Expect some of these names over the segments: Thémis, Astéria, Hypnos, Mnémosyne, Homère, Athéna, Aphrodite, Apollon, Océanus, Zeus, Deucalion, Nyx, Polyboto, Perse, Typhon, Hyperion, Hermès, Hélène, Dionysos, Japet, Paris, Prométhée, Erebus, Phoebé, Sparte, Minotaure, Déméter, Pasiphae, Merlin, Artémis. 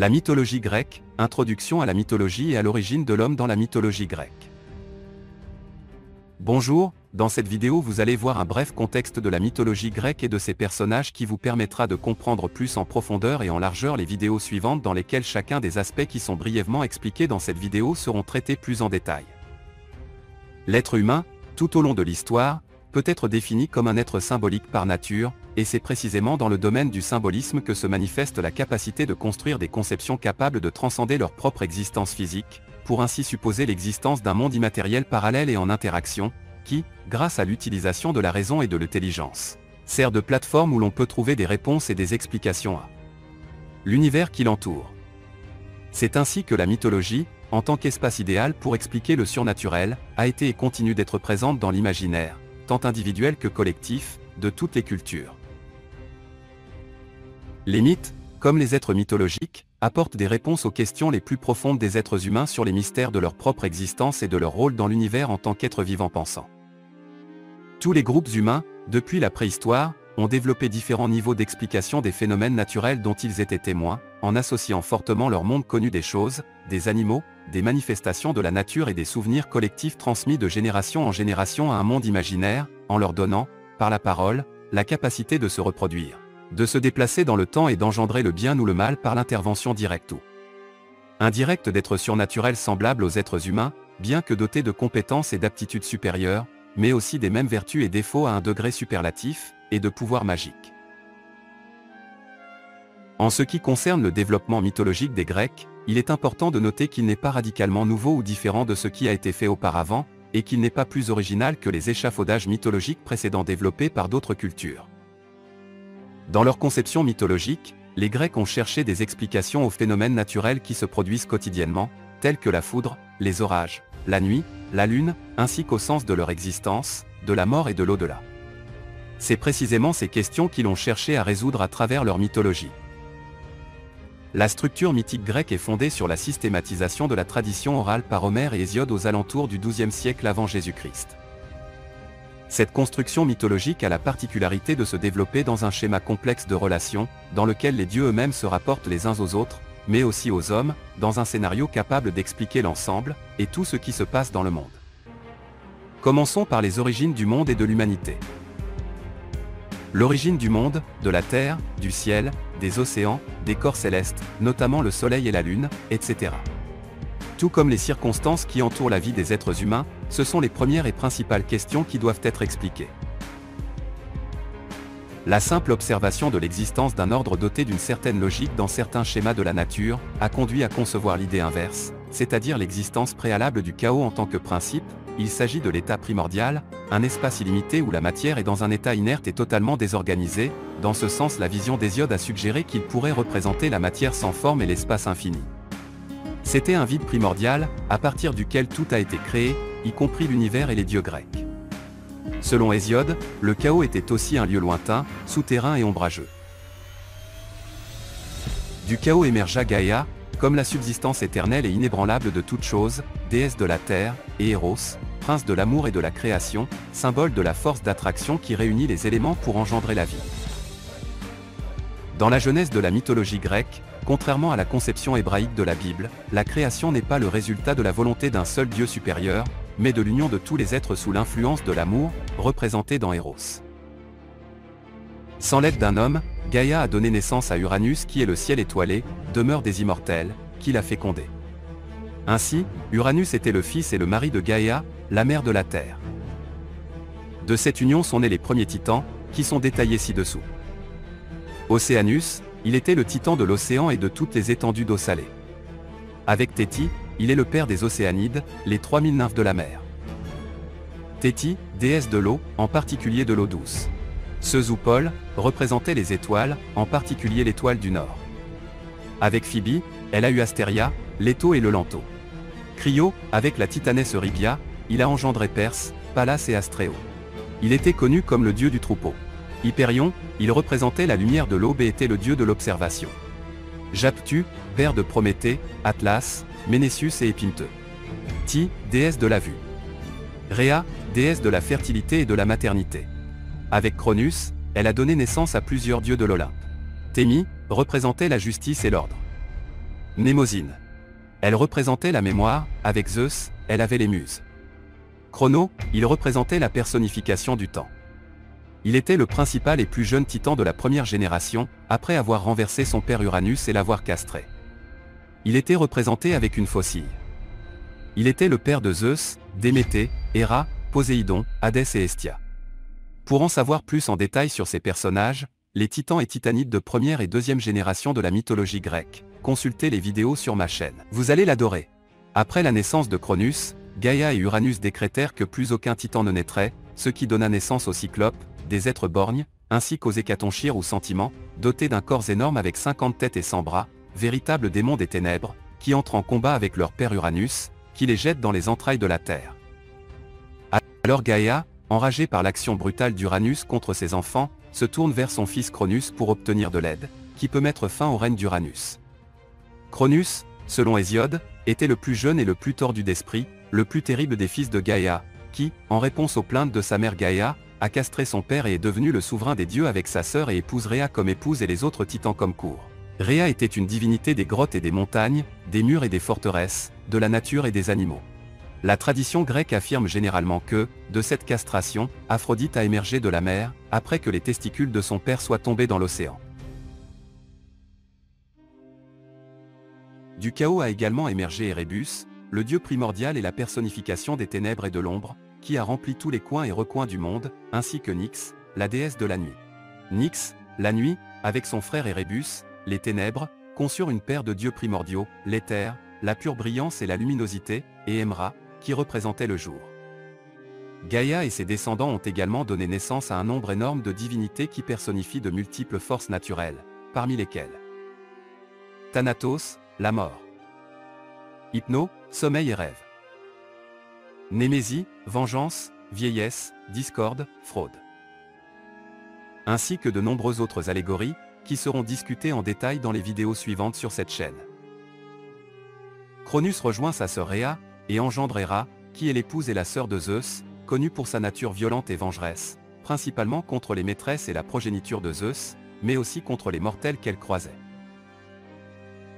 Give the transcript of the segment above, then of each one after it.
La mythologie grecque, introduction à la mythologie et à l'origine de l'homme dans la mythologie grecque. Bonjour, dans cette vidéo vous allez voir un bref contexte de la mythologie grecque et de ses personnages qui vous permettra de comprendre plus en profondeur et en largeur les vidéos suivantes dans lesquelles chacun des aspects qui sont brièvement expliqués dans cette vidéo seront traités plus en détail. L'être humain, tout au long de l'histoire, peut être défini comme un être symbolique par nature, et c'est précisément dans le domaine du symbolisme que se manifeste la capacité de construire des conceptions capables de transcender leur propre existence physique, pour ainsi supposer l'existence d'un monde immatériel parallèle et en interaction, qui, grâce à l'utilisation de la raison et de l'intelligence, sert de plateforme où l'on peut trouver des réponses et des explications à l'univers qui l'entoure. C'est ainsi que la mythologie, en tant qu'espace idéal pour expliquer le surnaturel, a été et continue d'être présente dans l'imaginaire, tant individuel que collectif, de toutes les cultures. Les mythes, comme les êtres mythologiques, apportent des réponses aux questions les plus profondes des êtres humains sur les mystères de leur propre existence et de leur rôle dans l'univers en tant qu'êtres vivants pensants. Tous les groupes humains, depuis la préhistoire, ont développé différents niveaux d'explication des phénomènes naturels dont ils étaient témoins, en associant fortement leur monde connu des choses, des animaux, des manifestations de la nature et des souvenirs collectifs transmis de génération en génération à un monde imaginaire, en leur donnant, par la parole, la capacité de se reproduire, de se déplacer dans le temps et d'engendrer le bien ou le mal par l'intervention directe ou indirecte d'êtres surnaturels semblables aux êtres humains, bien que dotés de compétences et d'aptitudes supérieures, mais aussi des mêmes vertus et défauts à un degré superlatif, et de pouvoirs magiques. En ce qui concerne le développement mythologique des Grecs, il est important de noter qu'il n'est pas radicalement nouveau ou différent de ce qui a été fait auparavant, et qu'il n'est pas plus original que les échafaudages mythologiques précédents développés par d'autres cultures. Dans leur conception mythologique, les Grecs ont cherché des explications aux phénomènes naturels qui se produisent quotidiennement, tels que la foudre, les orages, la nuit, la lune, ainsi qu'au sens de leur existence, de la mort et de l'au-delà. C'est précisément ces questions qu'ils ont cherché à résoudre à travers leur mythologie. La structure mythique grecque est fondée sur la systématisation de la tradition orale par Homère et Hésiode aux alentours du XIIe siècle avant Jésus-Christ. Cette construction mythologique a la particularité de se développer dans un schéma complexe de relations, dans lequel les dieux eux-mêmes se rapportent les uns aux autres, mais aussi aux hommes, dans un scénario capable d'expliquer l'ensemble, et tout ce qui se passe dans le monde. Commençons par les origines du monde et de l'humanité. L'origine du monde, de la terre, du ciel, des océans, des corps célestes, notamment le soleil et la lune, etc. Tout comme les circonstances qui entourent la vie des êtres humains, ce sont les premières et principales questions qui doivent être expliquées. La simple observation de l'existence d'un ordre doté d'une certaine logique dans certains schémas de la nature, a conduit à concevoir l'idée inverse, c'est-à-dire l'existence préalable du chaos en tant que principe. Il s'agit de l'état primordial, un espace illimité où la matière est dans un état inerte et totalement désorganisé. Dans ce sens, la vision d'Hésiode a suggéré qu'il pourrait représenter la matière sans forme et l'espace infini. C'était un vide primordial, à partir duquel tout a été créé, y compris l'univers et les dieux grecs. Selon Hésiode, le chaos était aussi un lieu lointain, souterrain et ombrageux. Du chaos émergea Gaïa, comme la subsistance éternelle et inébranlable de toute chose, déesse de la terre, et Eros, prince de l'amour et de la création, symbole de la force d'attraction qui réunit les éléments pour engendrer la vie. Dans la genèse de la mythologie grecque, contrairement à la conception hébraïque de la Bible, la création n'est pas le résultat de la volonté d'un seul dieu supérieur, mais de l'union de tous les êtres sous l'influence de l'amour, représenté dans Eros. Sans l'aide d'un homme, Gaïa a donné naissance à Uranus qui est le ciel étoilé, demeure des immortels, qui l'a fécondé. Ainsi, Uranus était le fils et le mari de Gaïa, la mère de la Terre. De cette union sont nés les premiers titans, qui sont détaillés ci-dessous. Océanus, il était le titan de l'océan et de toutes les étendues d'eau salée. Avec Téthys, il est le père des Océanides, les 3000 nymphes de la mer. Téthys, déesse de l'eau, en particulier de l'eau douce. Zeus ou Paul, représentait les étoiles, en particulier l'étoile du Nord. Avec Phoebé, elle a eu Astéria, Léto et le Lanto. Cryo, avec la titanesse Eurybia, il a engendré Perse, Pallas et Astréo. Il était connu comme le dieu du troupeau. Hyperion, il représentait la lumière de l'aube et était le dieu de l'observation. Japet, père de Prométhée, Atlas, Ménétius et Épiméthée. Ti, déesse de la vue. Rhea, déesse de la fertilité et de la maternité. Avec Cronus, elle a donné naissance à plusieurs dieux de l'Olympe. Thémis représentait la justice et l'ordre. Mnémosyne. Elle représentait la mémoire, avec Zeus, elle avait les muses. Chrono, il représentait la personnification du temps. Il était le principal et plus jeune titan de la première génération, après avoir renversé son père Uranus et l'avoir castré. Il était représenté avec une faucille. Il était le père de Zeus, Déméter, Héra, Poséidon, Hadès et Hestia. Pour en savoir plus en détail sur ces personnages, les titans et titanides de première et deuxième génération de la mythologie grecque, consultez les vidéos sur ma chaîne. Vous allez l'adorer. Après la naissance de Cronus, Gaïa et Uranus décrétèrent que plus aucun titan ne naîtrait, ce qui donna naissance aux cyclopes, des êtres borgnes, ainsi qu'aux hécatonchires ou sentiments, dotés d'un corps énorme avec 50 têtes et 100 bras, véritables démons des ténèbres, qui entrent en combat avec leur père Uranus, qui les jette dans les entrailles de la terre. Alors Gaïa, enragée par l'action brutale d'Uranus contre ses enfants, se tourne vers son fils Cronus pour obtenir de l'aide, qui peut mettre fin au règne d'Uranus. Cronus, selon Hésiode, était le plus jeune et le plus tordu d'esprit, le plus terrible des fils de Gaïa, qui, en réponse aux plaintes de sa mère Gaïa, a castré son père et est devenu le souverain des dieux avec sa sœur et épouse Rhea comme épouse et les autres titans comme cour. Rhea était une divinité des grottes et des montagnes, des murs et des forteresses, de la nature et des animaux. La tradition grecque affirme généralement que, de cette castration, Aphrodite a émergé de la mer, après que les testicules de son père soient tombés dans l'océan. Du chaos a également émergé Erebus, le dieu primordial et la personnification des ténèbres et de l'ombre, qui a rempli tous les coins et recoins du monde, ainsi que Nyx, la déesse de la nuit. Nyx, la nuit, avec son frère Erebus, les ténèbres, conçurent une paire de dieux primordiaux, l'éther, la pure brillance et la luminosité, et Emra, qui représentait le jour. Gaïa et ses descendants ont également donné naissance à un nombre énorme de divinités qui personnifient de multiples forces naturelles, parmi lesquelles Thanatos, la mort. Hypno, sommeil et rêve. Némésie, vengeance, vieillesse, discorde, fraude. Ainsi que de nombreuses autres allégories, qui seront discutées en détail dans les vidéos suivantes sur cette chaîne. Cronus rejoint sa sœur Rhea, et engendre Héra, qui est l'épouse et la sœur de Zeus, connue pour sa nature violente et vengeresse, principalement contre les maîtresses et la progéniture de Zeus, mais aussi contre les mortels qu'elle croisait.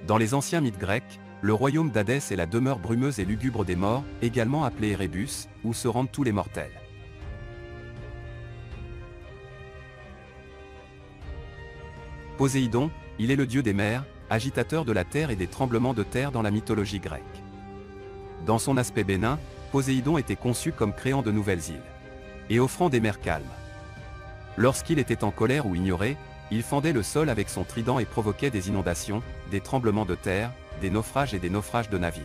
Dans les anciens mythes grecs, le royaume d'Hadès est la demeure brumeuse et lugubre des morts, également appelée Erebus, où se rendent tous les mortels. Poséidon, il est le dieu des mers, agitateur de la terre et des tremblements de terre dans la mythologie grecque. Dans son aspect bénin, Poséidon était conçu comme créant de nouvelles îles et offrant des mers calmes. Lorsqu'il était en colère ou ignoré, il fendait le sol avec son trident et provoquait des inondations, des tremblements de terre, des naufrages et des naufrages de navires.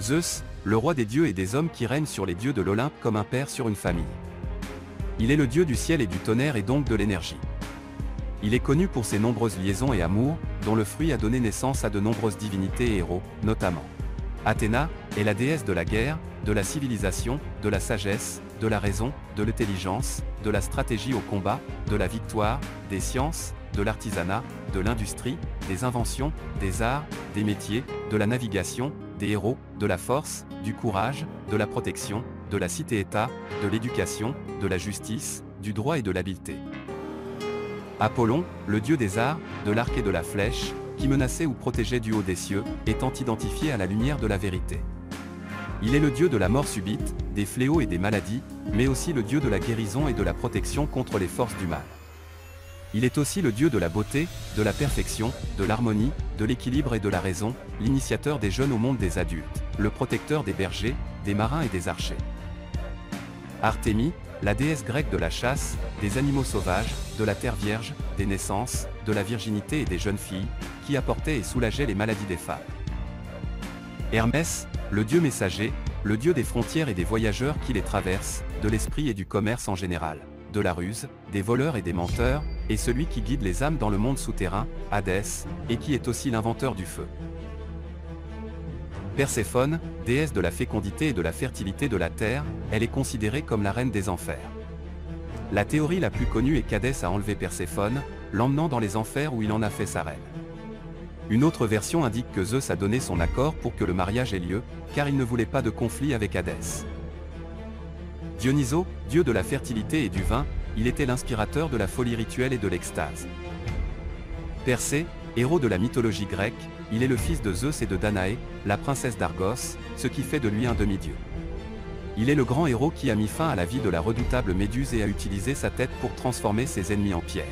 Zeus, le roi des dieux et des hommes qui règne sur les dieux de l'Olympe comme un père sur une famille. Il est le dieu du ciel et du tonnerre et donc de l'énergie. Il est connu pour ses nombreuses liaisons et amours, dont le fruit a donné naissance à de nombreuses divinités et héros, notamment Athéna est la déesse de la guerre, de la civilisation, de la sagesse, de la raison, de l'intelligence, de la stratégie au combat, de la victoire, des sciences, de l'artisanat, de l'industrie, des inventions, des arts, des métiers, de la navigation, des héros, de la force, du courage, de la protection, de la cité-état, de l'éducation, de la justice, du droit et de l'habileté. Apollon, le dieu des arts, de l'arc et de la flèche, qui menaçait ou protégeait du haut des cieux, étant identifié à la lumière de la vérité. Il est le dieu de la mort subite, des fléaux et des maladies, mais aussi le dieu de la guérison et de la protection contre les forces du mal. Il est aussi le dieu de la beauté, de la perfection, de l'harmonie, de l'équilibre et de la raison, l'initiateur des jeunes au monde des adultes, le protecteur des bergers, des marins et des archers. Artémis, la déesse grecque de la chasse, des animaux sauvages, de la terre vierge, des naissances, de la virginité et des jeunes filles, qui apportait et soulageait les maladies des femmes. Hermès, le dieu messager, le dieu des frontières et des voyageurs qui les traversent, de l'esprit et du commerce en général, de la ruse, des voleurs et des menteurs, et celui qui guide les âmes dans le monde souterrain, Hadès, et qui est aussi l'inventeur du feu. Perséphone, déesse de la fécondité et de la fertilité de la terre, elle est considérée comme la reine des enfers. La théorie la plus connue est qu'Hadès a enlevé Perséphone, l'emmenant dans les enfers où il en a fait sa reine. Une autre version indique que Zeus a donné son accord pour que le mariage ait lieu, car il ne voulait pas de conflit avec Hadès. Dionysos, dieu de la fertilité et du vin, il était l'inspirateur de la folie rituelle et de l'extase. Persée, héros de la mythologie grecque, Il est le fils de Zeus et de Danaé, la princesse d'Argos, ce qui fait de lui un demi-dieu. Il est le grand héros qui a mis fin à la vie de la redoutable Méduse et a utilisé sa tête pour transformer ses ennemis en pierre.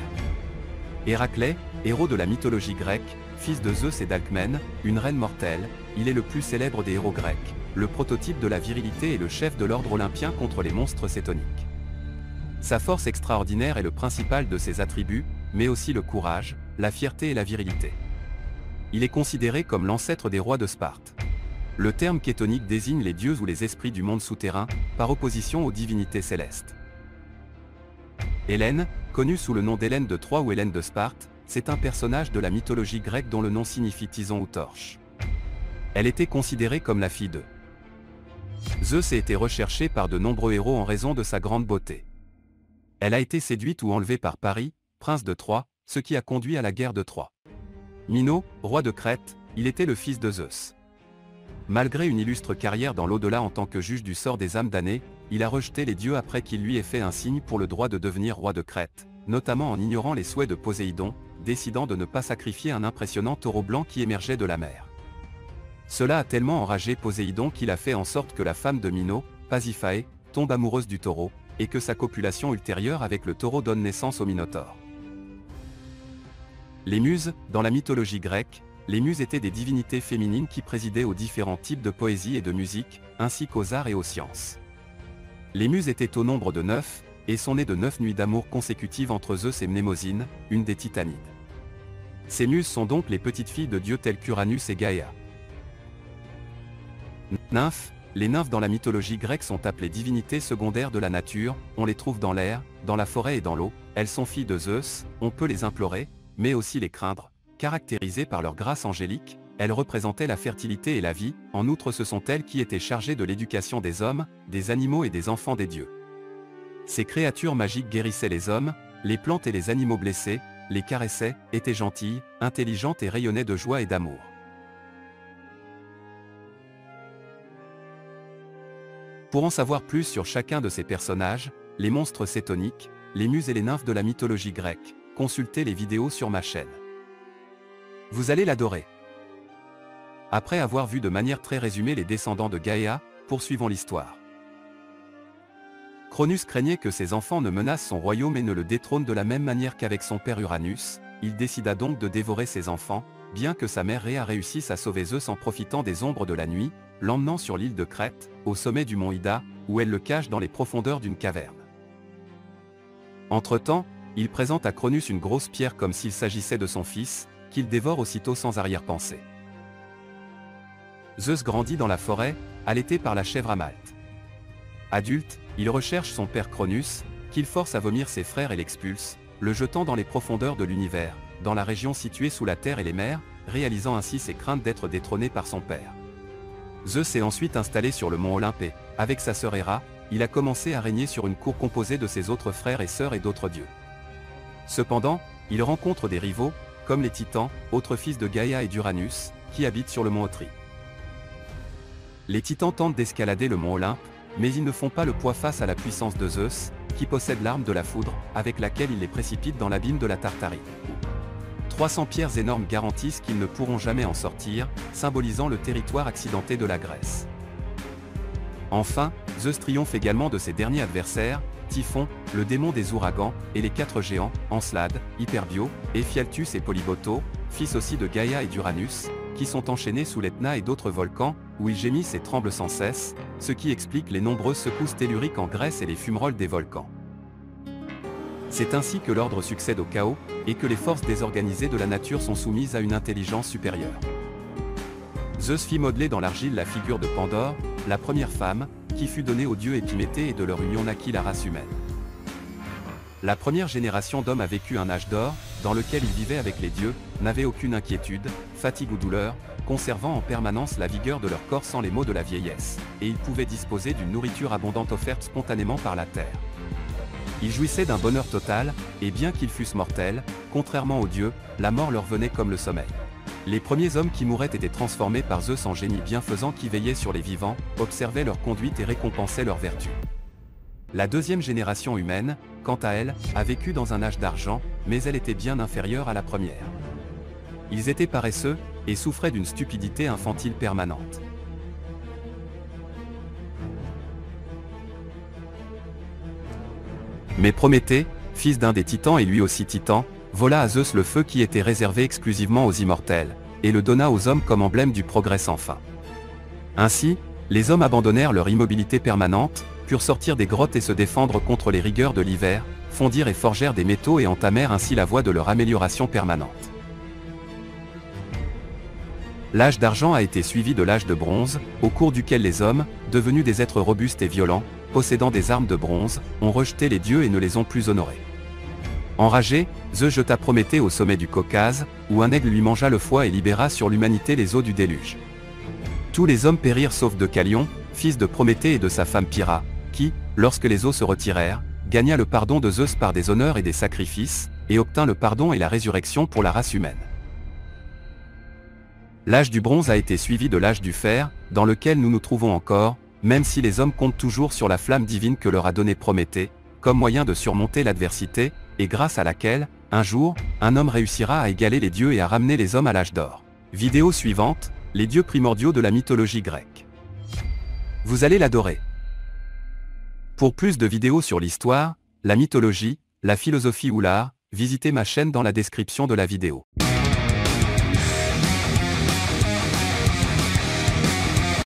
Héraclée, héros de la mythologie grecque, fils de Zeus et d'Alcmène, une reine mortelle, il est le plus célèbre des héros grecs, le prototype de la virilité et le chef de l'ordre olympien contre les monstres cétoniques. Sa force extraordinaire est le principal de ses attributs, mais aussi le courage, la fierté et la virilité. Il est considéré comme l'ancêtre des rois de Sparte. Le terme cétonique désigne les dieux ou les esprits du monde souterrain, par opposition aux divinités célestes. Hélène, connue sous le nom d'Hélène de Troie ou Hélène de Sparte, c'est un personnage de la mythologie grecque dont le nom signifie tison ou torche. Elle était considérée comme la fille de Zeus et était recherchée par de nombreux héros en raison de sa grande beauté. Elle a été séduite ou enlevée par Paris, prince de Troie, ce qui a conduit à la guerre de Troie. Minos, roi de Crète, il était le fils de Zeus. Malgré une illustre carrière dans l'au-delà en tant que juge du sort des âmes damnées, il a rejeté les dieux après qu'il lui ait fait un signe pour le droit de devenir roi de Crète, notamment en ignorant les souhaits de Poséidon, décidant de ne pas sacrifier un impressionnant taureau blanc qui émergeait de la mer. Cela a tellement enragé Poséidon qu'il a fait en sorte que la femme de Minos, Pasiphae, tombe amoureuse du taureau, et que sa copulation ultérieure avec le taureau donne naissance au Minotaure. Les muses, dans la mythologie grecque, les muses étaient des divinités féminines qui présidaient aux différents types de poésie et de musique, ainsi qu'aux arts et aux sciences. Les muses étaient au nombre de 9, et sont nées de 9 nuits d'amour consécutives entre Zeus et Mnémosyne, une des Titanides. Ces muses sont donc les petites filles de dieux tels qu'Uranus et Gaïa. Nymphes. Les nymphes dans la mythologie grecque sont appelées divinités secondaires de la nature, on les trouve dans l'air, dans la forêt et dans l'eau, elles sont filles de Zeus, on peut les implorer, mais aussi les craindre. Caractérisées par leur grâce angélique, elles représentaient la fertilité et la vie, en outre ce sont elles qui étaient chargées de l'éducation des hommes, des animaux et des enfants des dieux. Ces créatures magiques guérissaient les hommes, les plantes et les animaux blessés, les caressaient, étaient gentilles, intelligentes et rayonnaient de joie et d'amour. Pour en savoir plus sur chacun de ces personnages, les monstres cétoniques, les muses et les nymphes de la mythologie grecque, consultez les vidéos sur ma chaîne. Vous allez l'adorer. Après avoir vu de manière très résumée les descendants de Gaïa, poursuivons l'histoire. Cronus craignait que ses enfants ne menacent son royaume et ne le détrônent de la même manière qu'avec son père Uranus, il décida donc de dévorer ses enfants, bien que sa mère Rhea réussisse à sauver Zeus en profitant des ombres de la nuit, l'emmenant sur l'île de Crète, au sommet du mont Ida, où elle le cache dans les profondeurs d'une caverne. Entre-temps, il présente à Cronus une grosse pierre comme s'il s'agissait de son fils, qu'il dévore aussitôt sans arrière-pensée. Zeus grandit dans la forêt, allaité par la chèvre Amalte. Adulte, il recherche son père Cronus, qu'il force à vomir ses frères et l'expulse, le jetant dans les profondeurs de l'univers, dans la région située sous la terre et les mers, réalisant ainsi ses craintes d'être détrôné par son père. Zeus est ensuite installé sur le mont Olympe, avec sa sœur Héra, il a commencé à régner sur une cour composée de ses autres frères et sœurs et d'autres dieux. Cependant, il rencontre des rivaux, comme les Titans, autres fils de Gaïa et d'Uranus, qui habitent sur le mont Otri. Les Titans tentent d'escalader le mont Olympe, mais ils ne font pas le poids face à la puissance de Zeus, qui possède l'arme de la foudre, avec laquelle il les précipite dans l'abîme de la Tartarie. 300 pierres énormes garantissent qu'ils ne pourront jamais en sortir, symbolisant le territoire accidenté de la Grèce. Enfin, Zeus triomphe également de ses derniers adversaires, Typhon, le démon des ouragans, et les 4 géants, Encelade, Hyperbio, Éphialtus et Polyboto, fils aussi de Gaïa et d'Uranus, qui sont enchaînés sous l'Etna et d'autres volcans, où ils gémissent et tremblent sans cesse, ce qui explique les nombreuses secousses telluriques en Grèce et les fumerolles des volcans. C'est ainsi que l'ordre succède au chaos, et que les forces désorganisées de la nature sont soumises à une intelligence supérieure. Zeus fit modeler dans l'argile la figure de Pandore, la première femme, qui fut donnée aux dieux Épiméthée et de leur union naquit la race humaine. La première génération d'hommes a vécu un âge d'or, dans lequel ils vivaient avec les dieux, n'avaient aucune inquiétude, fatigue ou douleur, conservant en permanence la vigueur de leur corps sans les maux de la vieillesse, et ils pouvaient disposer d'une nourriture abondante offerte spontanément par la terre. Ils jouissaient d'un bonheur total, et bien qu'ils fussent mortels, contrairement aux dieux, la mort leur venait comme le sommeil. Les premiers hommes qui mouraient étaient transformés par Zeus en génies bienfaisants qui veillaient sur les vivants, observaient leur conduite et récompensaient leurs vertus. La deuxième génération humaine, quant à elle, a vécu dans un âge d'argent, mais elle était bien inférieure à la première. Ils étaient paresseux, et souffrait d'une stupidité infantile permanente. Mais Prométhée, fils d'un des titans et lui aussi titan, vola à Zeus le feu qui était réservé exclusivement aux immortels, et le donna aux hommes comme emblème du progrès sans fin. Ainsi, les hommes abandonnèrent leur immobilité permanente, purent sortir des grottes et se défendre contre les rigueurs de l'hiver, fondirent et forgèrent des métaux et entamèrent ainsi la voie de leur amélioration permanente. L'âge d'argent a été suivi de l'âge de bronze, au cours duquel les hommes, devenus des êtres robustes et violents, possédant des armes de bronze, ont rejeté les dieux et ne les ont plus honorés. Enragé, Zeus jeta Prométhée au sommet du Caucase, où un aigle lui mangea le foie et libéra sur l'humanité les eaux du déluge. Tous les hommes périrent sauf Deucalion, fils de Prométhée et de sa femme Pyrrha, qui, lorsque les eaux se retirèrent, gagna le pardon de Zeus par des honneurs et des sacrifices, et obtint le pardon et la résurrection pour la race humaine. L'âge du bronze a été suivi de l'âge du fer, dans lequel nous nous trouvons encore, même si les hommes comptent toujours sur la flamme divine que leur a donnée Prométhée, comme moyen de surmonter l'adversité, et grâce à laquelle, un jour, un homme réussira à égaler les dieux et à ramener les hommes à l'âge d'or. Vidéo suivante, les dieux primordiaux de la mythologie grecque. Vous allez l'adorer. Pour plus de vidéos sur l'histoire, la mythologie, la philosophie ou l'art, visitez ma chaîne dans la description de la vidéo.